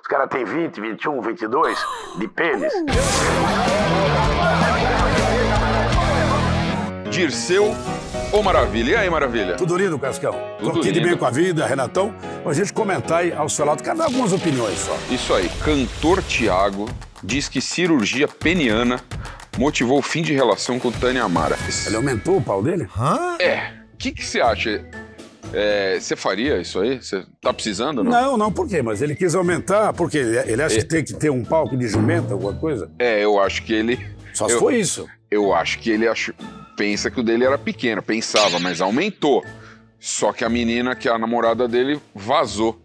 Os caras têm 20, 21, 22 de pênis. Dirceu ou Maravilha? E aí, Maravilha? Tudo lindo, Cascão. Tô aqui de bem com a vida, Renatão. Pra gente comentar aí ao seu lado, cada algumas opiniões só. Isso aí. Cantor Tiago diz que cirurgia peniana motivou o fim de relação com Tânia Marques. Ele aumentou o pau dele? Hã? É. O que você acha? Você faria isso aí? Você tá precisando, não? Não, não, por quê? Mas ele quis aumentar, porque ele acha que tem que ter um palco de jumenta, alguma coisa? É, eu acho que ele... Só se foi isso. Eu acho que ele pensa que o dele era pequeno, pensava, mas aumentou. Só que a menina, que é a namorada dele, vazou.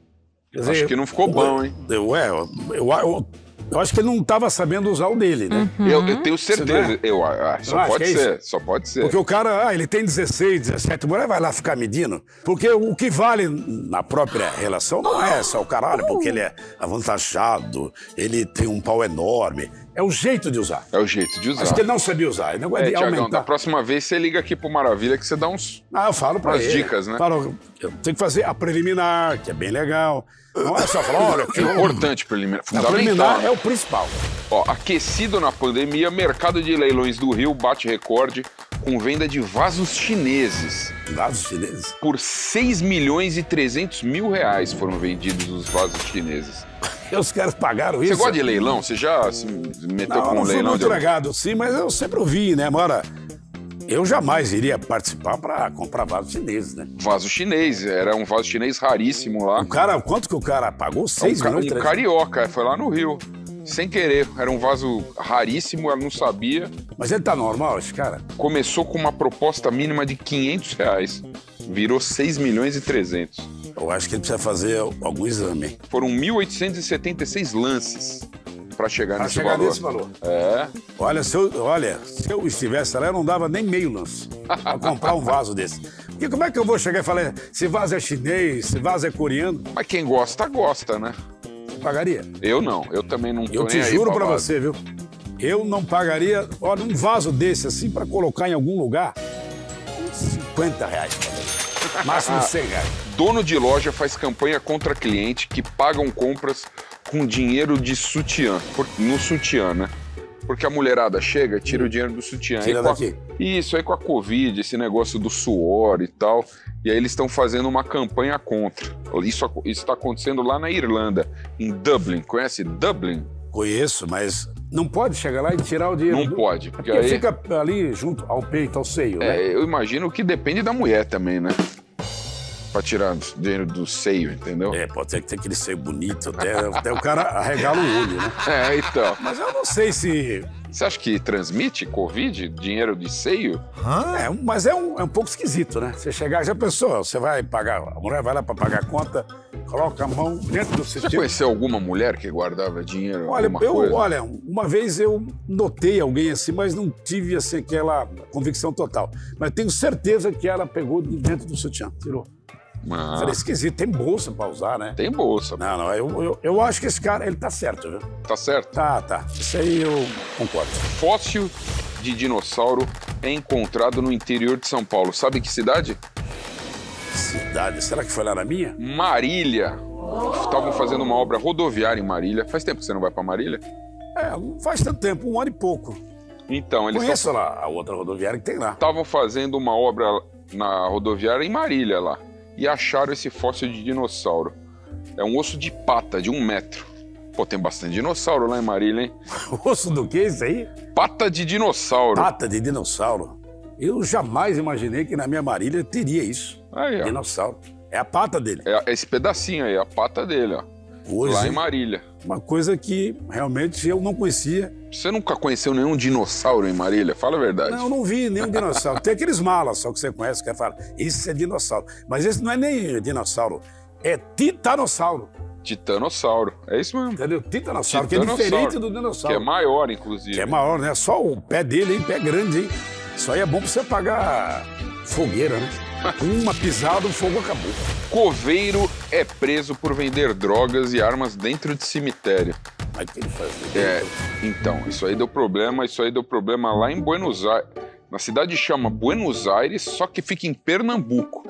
Dizer, acho que não ficou bom, hein? Eu acho que ele não estava sabendo usar o dele, né? Uhum. Eu tenho certeza. Só pode ser. Porque o cara, ele tem 16, 17, vai lá ficar medindo. Porque o que vale na própria relação não é só o caralho, porque ele é avantajado, ele tem um pau enorme. É o jeito de usar. É o jeito de usar. Acho que ele não sabia usar. Ele não é de Tiagão, aumentar. Da próxima vez você liga aqui pro Maravilha que você dá uns... Ah, eu falo pra ele. Umas dicas, né? Falo, eu tenho que fazer a preliminar, que é bem legal. Não é só falar, olha... É importante preliminar, fundamental. A preliminar é o principal. Ó, aquecido na pandemia, mercado de leilões do Rio bate recorde com venda de vasos chineses. Vasos chineses? Por 6 milhões e 300 mil reais foram vendidos os vasos chineses. Os caras pagaram isso. Você gosta de leilão? Você já se meteu com um leilão? Não, eu não fui tragado, sim, mas eu sempre ouvi, né? Agora, eu jamais iria participar para comprar vaso chinês, né? Vaso chinês, era um vaso chinês raríssimo lá. O cara, quanto que o cara pagou? 6 milhões? Um carioca, foi lá no Rio, sem querer. Era um vaso raríssimo, ela não sabia. Mas ele tá normal, esse cara? Começou com uma proposta mínima de 500 reais, virou 6 milhões e 300. Eu acho que ele precisa fazer algum exame. Foram 1.876 lances para chegar nesse valor. Para chegar nesse valor. É. Olha, se eu estivesse lá, eu não dava nem meio lance para comprar um vaso desse. Porque como é que eu vou chegar e falar, se vaso é chinês, se vaso é coreano? Mas quem gosta, gosta, né? Você pagaria? Eu não, eu também não tô nem aí pra vaso. Eu te juro para você, viu? Eu não pagaria, olha, um vaso desse assim para colocar em algum lugar, 50 reais. Máximo 100 reais. Dono de loja faz campanha contra cliente que pagam compras com dinheiro de sutiã. No sutiã, né? Porque a mulherada chega, tira o dinheiro do sutiã. Tira daqui. Isso, aí com a Covid, esse negócio do suor e tal. E aí eles estão fazendo uma campanha contra. Isso está acontecendo lá na Irlanda, em Dublin. Conhece Dublin? Conheço, mas... Não pode chegar lá e tirar o dinheiro. Não pode. Porque aí... fica ali junto ao peito, ao seio, né? Eu imagino que depende da mulher também, né? Pra tirar dinheiro do seio, entendeu? Pode ser que tenha aquele seio bonito, até o cara arregala o olho, né? Então. Mas eu não sei se... Você acha que transmite Covid, dinheiro de seio? Mas é um pouco esquisito, né? Você chegar, já pensou, você vai pagar, a mulher vai lá pra pagar a conta, coloca a mão dentro do sistema. Você conheceu alguma mulher que guardava dinheiro? Olha, uma vez eu notei alguém assim, mas não tive assim, aquela convicção total. Mas tenho certeza que ela pegou de dentro do sutiã, tirou. Ah. Falei, esquisito, tem bolsa pra usar, né? Tem bolsa. Não, eu acho que esse cara, ele tá certo, viu? Tá certo? Tá. Isso aí eu concordo. Fóssil de dinossauro é encontrado no interior de São Paulo. Sabe que cidade? Cidade? Será que foi lá na minha? Marília. Estavam fazendo uma obra rodoviária em Marília. Faz tempo que você não vai pra Marília? Não faz tanto tempo, um ano e pouco. Então, eles... Conheço lá a outra rodoviária que tem lá. Estavam fazendo uma obra na rodoviária em Marília, lá. E acharam esse fóssil de dinossauro. É um osso de pata de 1 metro. Pô, tem bastante dinossauro lá em Marília, hein? Osso do que isso aí? Pata de dinossauro. Pata de dinossauro. Eu jamais imaginei que na minha Marília teria isso. Aí, ó. Dinossauro. É a pata dele. É esse pedacinho aí, a pata dele, ó. Hoje, lá em Marília. Uma coisa que realmente eu não conhecia. Você nunca conheceu nenhum dinossauro em Marília? Fala a verdade. Não, eu não vi nenhum dinossauro. Tem aqueles malas só que você conhece, que fala, isso é dinossauro. Mas esse não é nem dinossauro, é titanossauro. Titanossauro, é isso mesmo. Entendeu? Titanossauro, que é diferente do dinossauro. Que é maior, inclusive. Que é maior, né? Só o pé dele, hein? Pé grande, hein? Isso aí é bom pra você apagar fogueira, né? Uma pisada, o fogo acabou. Coveiro é preso por vender drogas e armas dentro de cemitério. Mas o que ele faz? Então, isso aí deu problema lá em Buenos Aires. Na cidade chama Buenos Aires, só que fica em Pernambuco.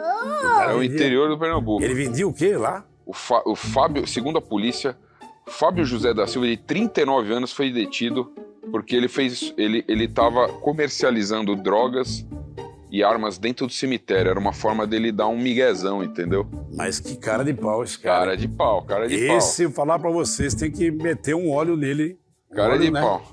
É o interior do Pernambuco. Ele vendia o quê lá? Segundo a polícia, Fábio José da Silva, de 39 anos, foi detido porque ele estava comercializando drogas e armas dentro do cemitério. Era uma forma dele dar um miguezão, entendeu? Mas que cara de pau esse cara. Cara de pau, cara de pau. Esse, falar pra vocês, tem que meter um óleo nele. Cara de pau.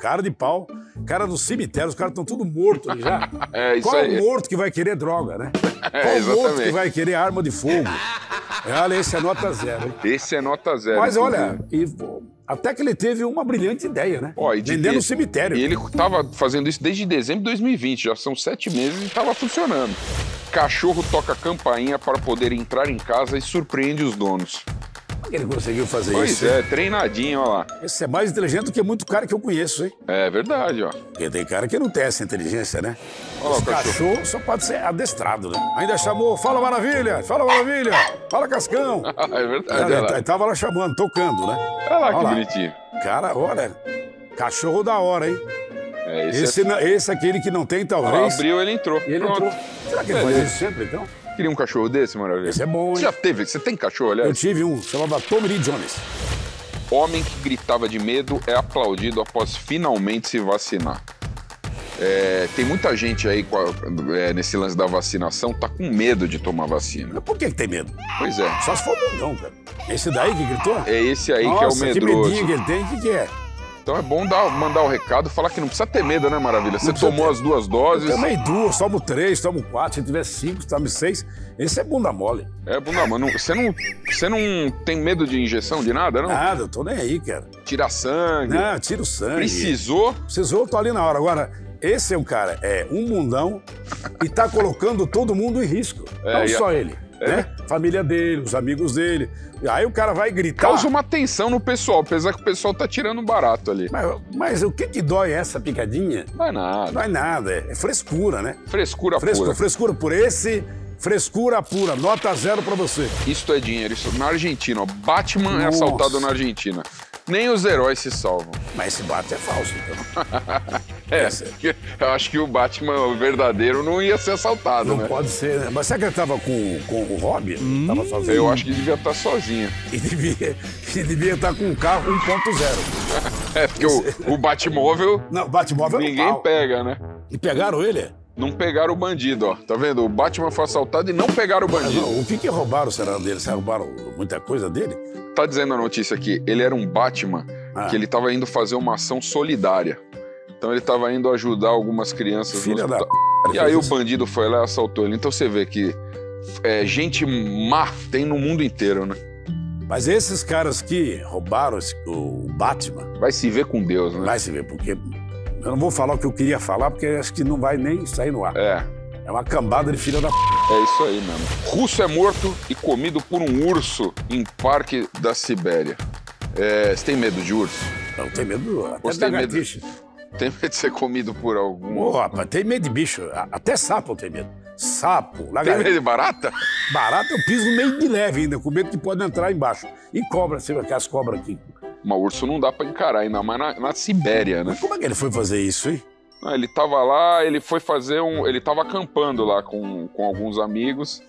Cara de pau. Cara do cemitério, os caras estão tudo mortos ali já. É isso aí. Qual é o morto que vai querer droga, né? É, qual o morto que vai querer arma de fogo? Olha, esse é nota zero, hein? Esse é nota zero. Mas olha, e, até que ele teve uma brilhante ideia, né? Ó, vendendo o cemitério. E ele estava fazendo isso desde dezembro de 2020, já são 7 meses e estava funcionando. Cachorro toca campainha para poder entrar em casa e surpreende os donos. Como que ele conseguiu fazer isso? Pois é, treinadinho, olha lá. Esse é mais inteligente do que muito cara que eu conheço, hein? É verdade, ó. Porque tem cara que não tem essa inteligência, né? Olha os cachorros só pode ser adestrado, né? Ainda chamou, fala Maravilha, fala Maravilha, fala Cascão. É verdade, olha lá. Tava lá chamando, tocando, né? Olha lá que bonitinho. Cara, olha, cachorro da hora, hein? É, esse é aquele que não tem, talvez. Ela abriu, ele entrou. Ele entrou. Será que ele faz isso sempre, então? Queria um cachorro desse, Maravilha? Esse é bom, hein? Você já teve? Você tem cachorro, aliás? Eu tive um, chamava Tom Lee Jones. Homem que gritava de medo é aplaudido após finalmente se vacinar. É, tem muita gente aí nesse lance da vacinação, tá com medo de tomar vacina. Mas por que tem medo? Pois é. Só se for bundão, cara. Esse daí que gritou? É esse aí. Nossa, que é o medroso. Nossa, que medinho que ele tem, o que é? Então é bom mandar o recado, falar que não precisa ter medo, né, Maravilha? Você tomou as 2 doses. Eu tomei 2, tomo 3, tomo 4, se tiver 5, tomo 6. Esse é bunda mole. É bunda mole. Você não tem medo de injeção, de nada, não? Nada, eu tô nem aí, cara. Tirar sangue. Não, tiro sangue. Precisou? Precisou, eu tô ali na hora. Agora, esse é um cara, um mundão e tá colocando todo mundo em risco. Não só ele. É. Né? Família dele, os amigos dele. Aí o cara vai gritar. Causa uma tensão no pessoal, apesar que o pessoal tá tirando barato ali. Mas o que dói essa picadinha? Não é nada. Não é nada, é frescura, né? Frescura pura. Frescura por esse, frescura pura. Nota zero pra você. Isto é dinheiro, isso na Argentina, ó. Batman é assaltado na Argentina. Nem os heróis se salvam. Mas esse Batman é falso, então. Eu acho que o Batman verdadeiro não ia ser assaltado, né? Não pode ser, né? Mas será que ele tava com o Robin? Tava sozinho? Eu acho que devia estar sozinho. E devia estar com um carro 1.0. Porque o Batmóvel... Não, o Batmóvel ninguém pega, né? E pegaram ele? Não pegaram o bandido, ó. Tá vendo? O Batman foi assaltado e não pegaram o bandido. Não, o que roubaram, será, dele? Será que roubaram muita coisa dele? Tá dizendo a notícia aqui, ele era um Batman que ele tava indo fazer uma ação solidária. Então ele tava indo ajudar algumas crianças. Filha da p... E aí o bandido foi lá e assaltou ele. Então você vê que gente má tem no mundo inteiro, né? Mas esses caras que roubaram o Batman... Vai se ver com Deus, né? Vai se ver, porque... Eu não vou falar o que eu queria falar, porque acho que não vai nem sair no ar. É uma cambada de filha da p... É isso aí mesmo. Russo é morto e comido por um urso em parque da Sibéria. Você tem medo de urso? Não, tenho medo até da lagartixa. Tem medo de ser comido por algum... rapaz, tem medo de bicho. Até sapo eu tenho medo. Sapo, lagartixa... Tem medo de barata? Barata eu piso no meio de neve ainda, com medo que pode entrar embaixo. E cobra, você vê aquelas cobras aqui. Mas urso não dá pra encarar, ainda mais na Sibéria, né? Mas como é que ele foi fazer isso, hein? Não, ele tava lá, ele foi fazer ele tava acampando lá com alguns amigos.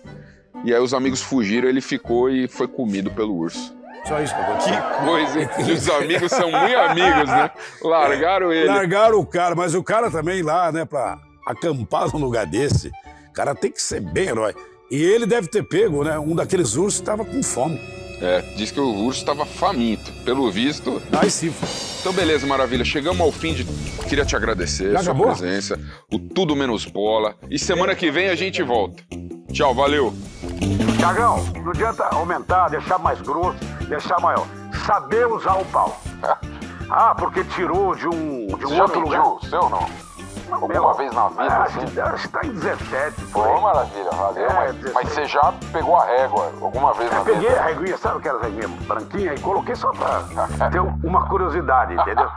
E aí os amigos fugiram, ele ficou e foi comido pelo urso. Só isso pra acontecer. Que coisa, hein? Os amigos são muito amigos, né? Largaram ele. Largaram o cara, mas o cara também lá, né? Pra acampar num lugar desse, o cara tem que ser bem herói. E ele deve ter pego, né? Um daqueles ursos que tava com fome. Diz que o urso estava faminto, pelo visto. Ai, sim. Então, beleza, Maravilha. Chegamos ao fim de... Queria te agradecer a sua presença, o Tudo Menos Bola. E semana que vem a gente volta. Tchau, valeu. Tiagão, não adianta aumentar, deixar mais grosso, deixar maior. Saber usar o pau. Porque tirou de um outro lugar. O seu, não? Alguma vez na vida, assim? Acho que tá em 17, pô. Pô, Maravilha, valeu. Mas você já pegou a régua alguma vez na vida? Eu peguei a reguinha, sabe aquelas reguinhas branquinhas? E coloquei só pra ter uma curiosidade, entendeu?